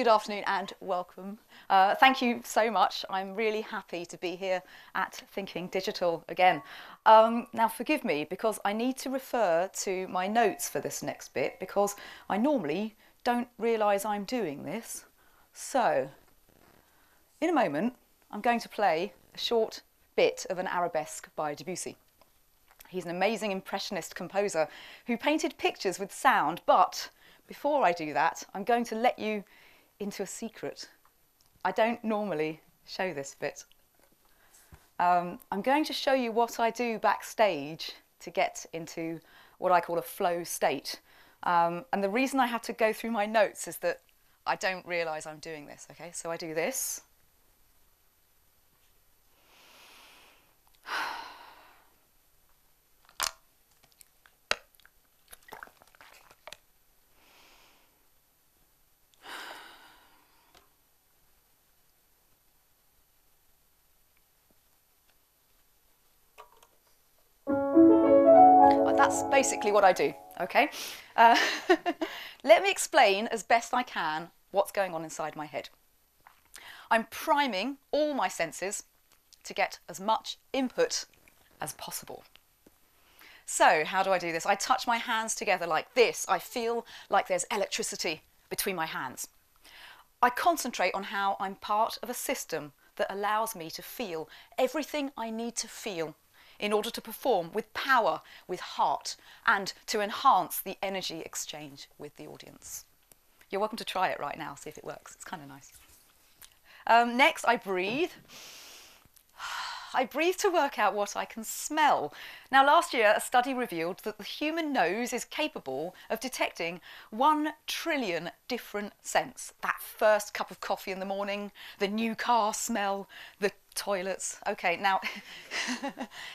Good afternoon and welcome. Thank you so much. I'm really happy to be here at Thinking Digital again. Now forgive me because I need to refer to my notes for this next bit because I normally don't realise I'm doing this. So in a moment I'm going to play a short bit of an arabesque by Debussy. He's an amazing impressionist composer who painted pictures with sound, but before I do that, I'm going to let you into a secret. I don't normally show this bit. I'm going to show you what I do backstage to get into what I call a flow state. And the reason I have to go through my notes is that I don't realise I'm doing this, okay? So I do this. That's basically what I do, okay? Let me explain as best I can what's going on inside my head. I'm priming all my senses to get as much input as possible. So how do I do this? I touch my hands together like this. I feel like there's electricity between my hands. I concentrate on how I'm part of a system that allows me to feel everything I need to feel in order to perform with power, with heart, and to enhance the energy exchange with the audience. You're welcome to try it right now, see if it works. It's kind of nice. Next, I breathe. I breathe to work out what I can smell. Now, last year, a study revealed that the human nose is capable of detecting 1 trillion different scents. That first cup of coffee in the morning, the new car smell, the toilets. Okay, now,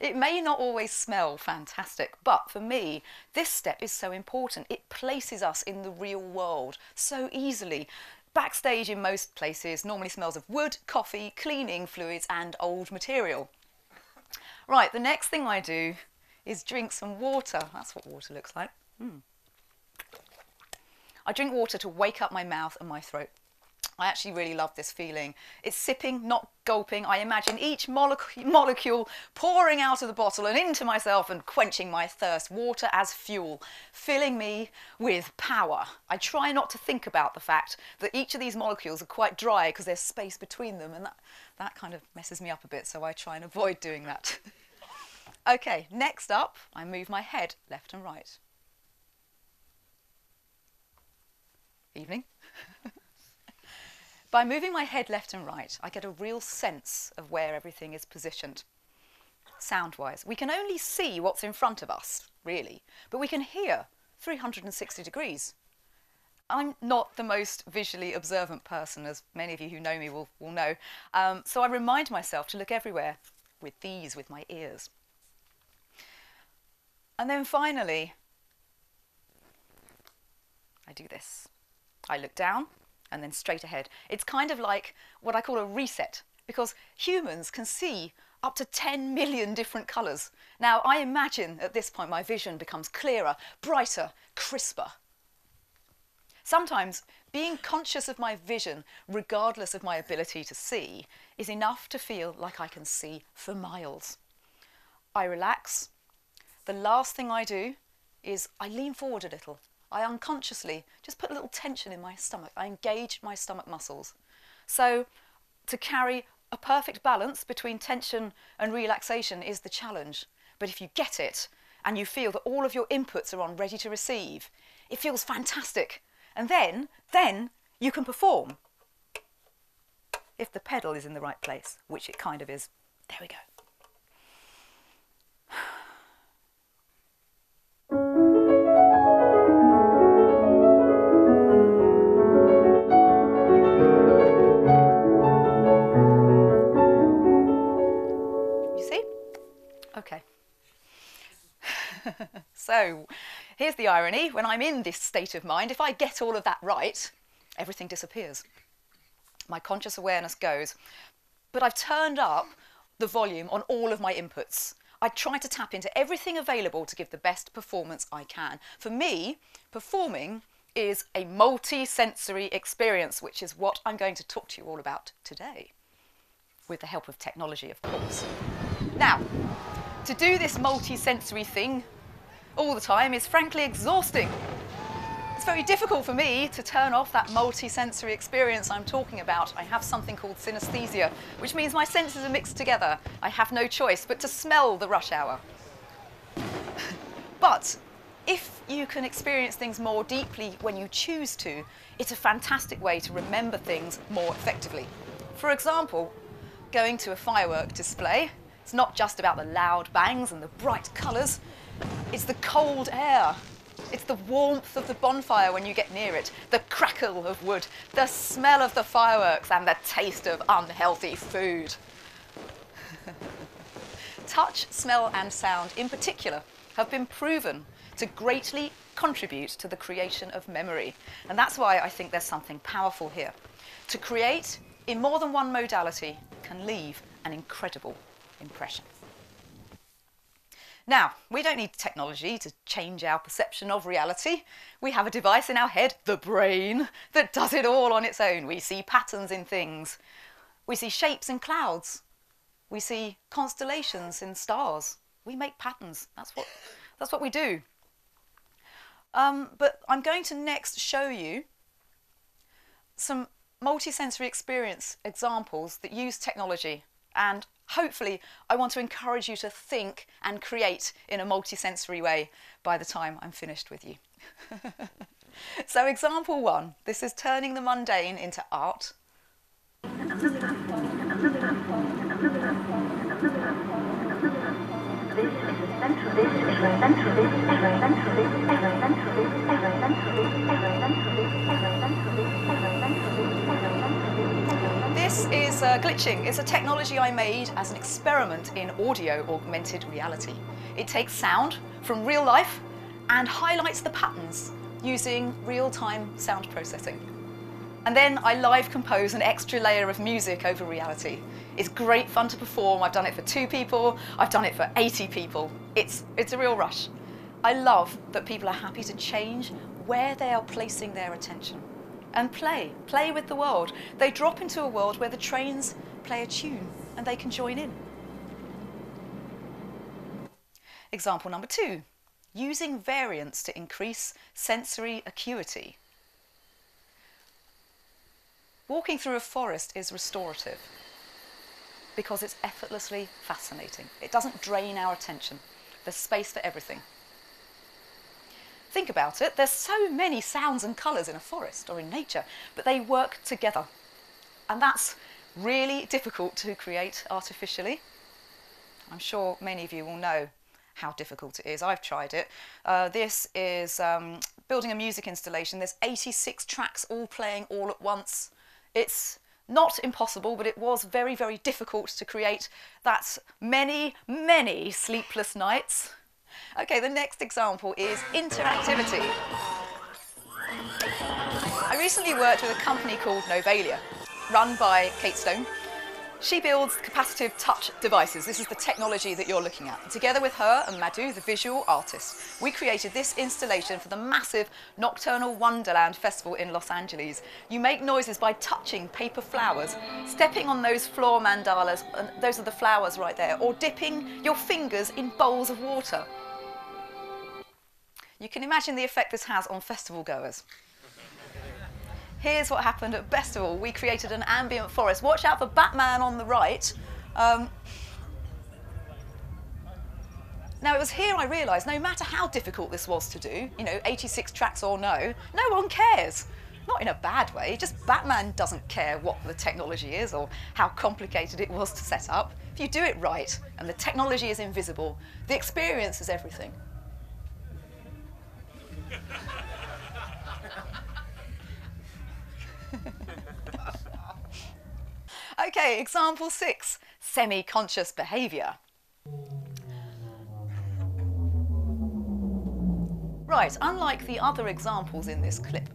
it may not always smell fantastic, but for me, this step is so important. It places us in the real world so easily. Backstage in most places normally smells of wood, coffee, cleaning fluids and old material. Right, the next thing I do is drink some water. That's what water looks like. I drink water to wake up my mouth and my throat. I actually really love this feeling. It's sipping, not gulping. I imagine each molecule pouring out of the bottle and into myself and quenching my thirst. Water as fuel, filling me with power. I try not to think about the fact that each of these molecules are quite dry because there's space between them, and that kind of messes me up a bit, so I try and avoid doing that. Okay, next up, I move my head left and right. Evening. By moving my head left and right, I get a real sense of where everything is positioned, sound-wise. We can only see what's in front of us, really, but we can hear 360 degrees. I'm not the most visually observant person, as many of you who know me will know, so I remind myself to look everywhere with my ears. And then finally, I do this. I look down, and then straight ahead. It's kind of like what I call a reset, because humans can see up to 10 million different colours. Now, I imagine at this point my vision becomes clearer, brighter, crisper. Sometimes being conscious of my vision, regardless of my ability to see, is enough to feel like I can see for miles. I relax. The last thing I do is I lean forward a little. I unconsciously just put a little tension in my stomach. I engage my stomach muscles. So to carry a perfect balance between tension and relaxation is the challenge. But if you get it and you feel that all of your inputs are on ready to receive, it feels fantastic. And then you can perform. If the pedal is in the right place, which it kind of is. There we go. Okay, so here's the irony. When I'm in this state of mind, if I get all of that right, everything disappears. My conscious awareness goes, but I've turned up the volume on all of my inputs. I try to tap into everything available to give the best performance I can. For me, performing is a multisensory experience, which is what I'm going to talk to you all about today, with the help of technology, of course. Now, to do this multisensory thing all the time is frankly exhausting. It's very difficult for me to turn off that multisensory experience I'm talking about. I have something called synesthesia, which means my senses are mixed together. I have no choice but to smell the rush hour. But if you can experience things more deeply when you choose to, it's a fantastic way to remember things more effectively. For example, going to a firework display. It's not just about the loud bangs and the bright colours. It's the cold air. It's the warmth of the bonfire when you get near it, the crackle of wood, the smell of the fireworks, and the taste of unhealthy food. Touch, smell and sound in particular have been proven to greatly contribute to the creation of memory. And that's why I think there's something powerful here. To create in more than one modality can leave an incredible impression. Now, we don't need technology to change our perception of reality. We have a device in our head, the brain, that does it all on its own. We see patterns in things. We see shapes in clouds. We see constellations in stars. We make patterns. That's what we do. But I'm going to next show you some multisensory experience examples that use technology, and hopefully, I want to encourage you to think and create in a multisensory way by the time I'm finished with you. So example one, this is turning the mundane into art. This is glitching. It's a technology I made as an experiment in audio-augmented reality. It takes sound from real life and highlights the patterns using real-time sound processing. And then I live compose an extra layer of music over reality. It's great fun to perform. I've done it for 2 people. I've done it for 80 people. It's a real rush. I love that people are happy to change where they are placing their attention and play with the world. They drop into a world where the trains play a tune and they can join in. Example number 2, using variance to increase sensory acuity. Walking through a forest is restorative because it's effortlessly fascinating. It doesn't drain our attention. There's space for everything. Think about it, there's so many sounds and colours in a forest or in nature, but they work together. And that's really difficult to create artificially. I'm sure many of you will know how difficult it is. I've tried it. This is building a music installation. There's 86 tracks all playing all at once. It's not impossible, but it was very, very difficult to create. That's many, many sleepless nights. Okay, the next example is interactivity. I recently worked with a company called Novalia, run by Kate Stone. She builds capacitive touch devices. This is the technology that you're looking at. Together with her and Madhu, the visual artist, we created this installation for the massive Nocturnal Wonderland Festival in Los Angeles. You make noises by touching paper flowers, stepping on those floor mandalas, and those are the flowers right there, or dipping your fingers in bowls of water. You can imagine the effect this has on festival goers. Here's what happened at Bestival. We created an ambient forest. Watch out for Batman on the right. Now, it was here I realised no matter how difficult this was to do, you know, 86 tracks or no, no one cares. Not in a bad way, just Batman doesn't care what the technology is or how complicated it was to set up. If you do it right and the technology is invisible, the experience is everything. Okay, example 6, semi-conscious behaviour. Right, unlike the other examples in this clip,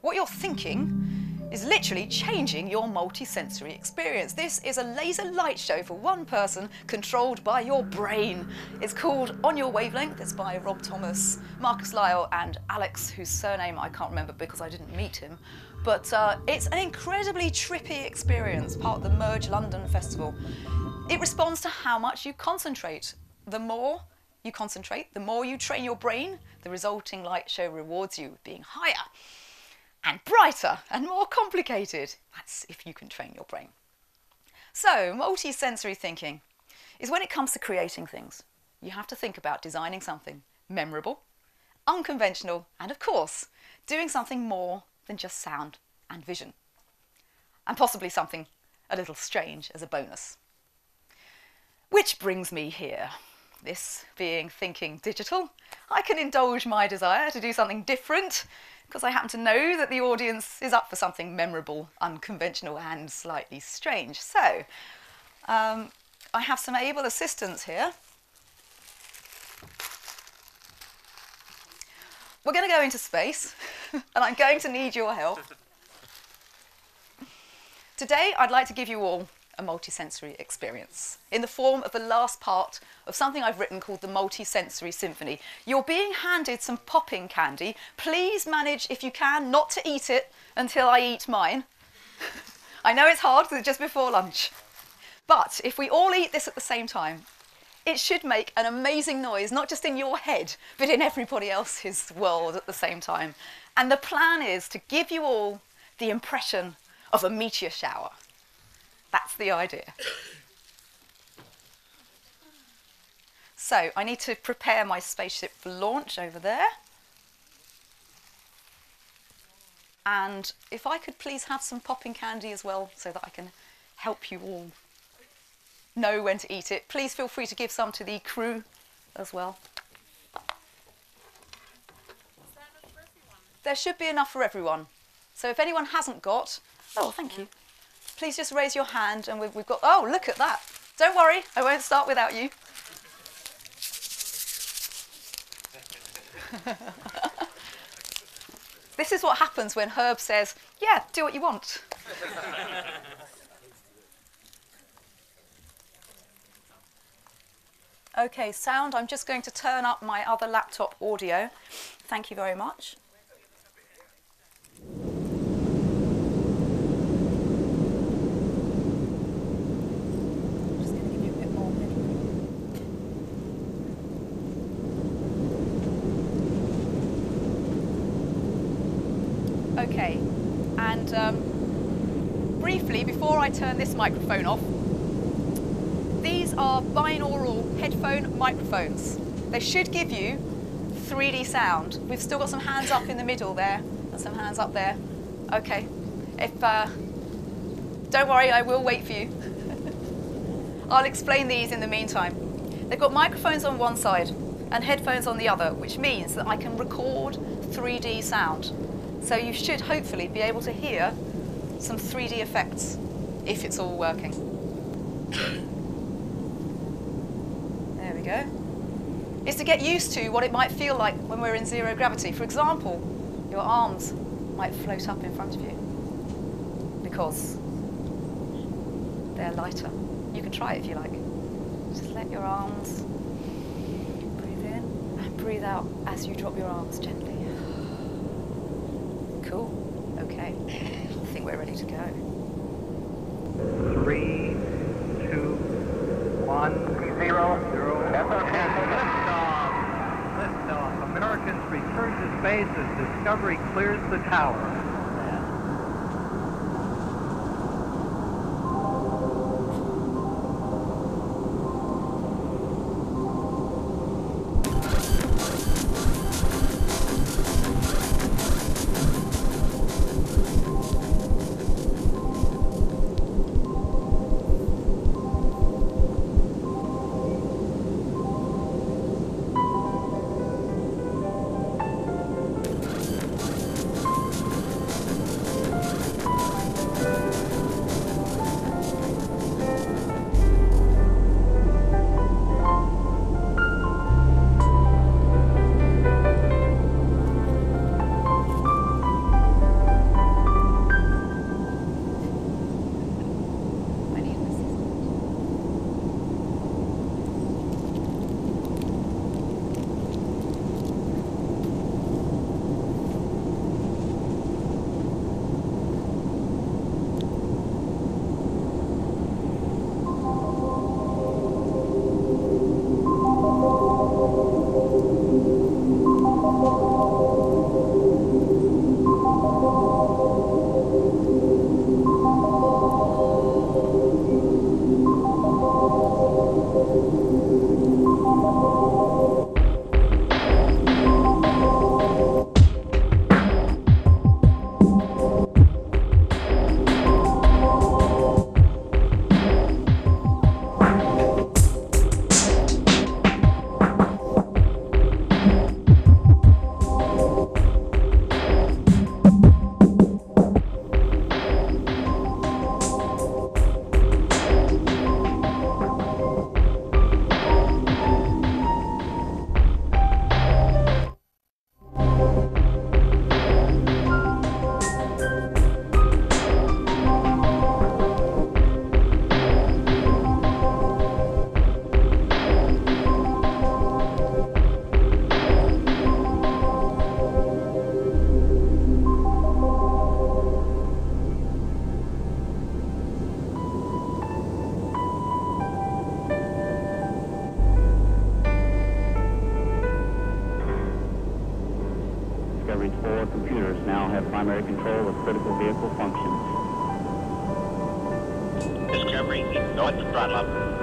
what you're thinking is literally changing your multisensory experience. This is a laser light show for one person controlled by your brain. It's called On Your Wavelength. It's by Rob Thomas, Marcus Lyle and Alex, whose surname I can't remember because I didn't meet him. But it's an incredibly trippy experience, part of the Merge London Festival. It responds to how much you concentrate. The more you concentrate, the more you train your brain, the resulting light show rewards you with being higher and brighter and more complicated. That's if you can train your brain. So, multisensory thinking is when it comes to creating things. You have to think about designing something memorable, unconventional, and of course, doing something more than just sound and vision, and possibly something a little strange as a bonus. Which brings me here. This being Thinking Digital, I can indulge my desire to do something different because I happen to know that the audience is up for something memorable, unconventional and slightly strange. So I have some able assistants here. We're going to go into space and I'm going to need your help. Today I'd like to give you all a multisensory experience in the form of the last part of something I've written called the multisensory symphony. You're being handed some popping candy. Please manage, if you can, not to eat it until I eat mine. I know it's hard because it's just before lunch. But if we all eat this at the same time, it should make an amazing noise, not just in your head, but in everybody else's world at the same time. And the plan is to give you all the impression of a meteor shower. That's the idea. So I need to prepare my spaceship for launch over there. And if I could please have some popping candy as well so that I can help you all know when to eat it. Please feel free to give some to the crew as well. Is there enough for everyone? There should be enough for everyone. So if anyone hasn't got, oh, thank you. Please just raise your hand and we've got, oh, look at that. Don't worry, I won't start without you. This is what happens when Herb says, yeah, do what you want. Okay, sound, I'm just going to turn up my other laptop audio. Thank you very much. And briefly, before I turn this microphone off, these are binaural headphone microphones. They should give you 3D sound. We've still got some hands up in the middle there, and some hands up there. Okay, if, don't worry, I will wait for you. I'll explain these in the meantime. They've got microphones on one side and headphones on the other, which means that I can record 3D sound. So you should hopefully be able to hear some 3D effects, if it's all working. There we go. It's to get used to what it might feel like when we're in zero gravity. For example, your arms might float up in front of you because they're lighter. You can try it if you like. Just let your arms breathe in and breathe out as you drop your arms gently. Cool. Okay. I think we're ready to go. 3, 2, 1, 0, 0. Liftoff. Liftoff. Americans return to space as Discovery clears the tower. computers now have primary control of critical vehicle functions. Discovery, north throttle up.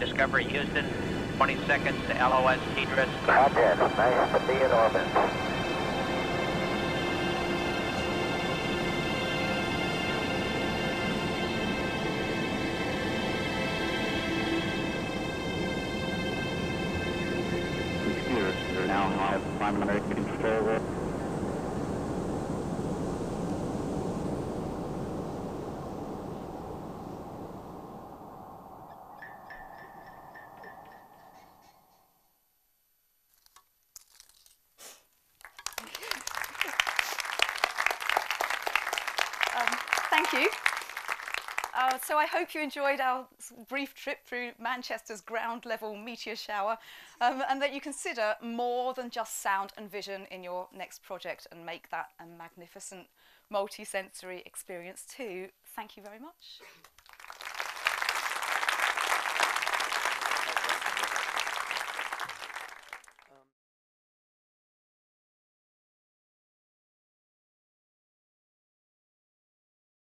Discovery, Houston, 20 seconds to LOS, TDRS. Roger, nice to be in orbit. Computers are now have primary control. So I hope you enjoyed our brief trip through Manchester's ground-level meteor shower and that you consider more than just sound and vision in your next project and make that a magnificent multisensory experience too. Thank you very much.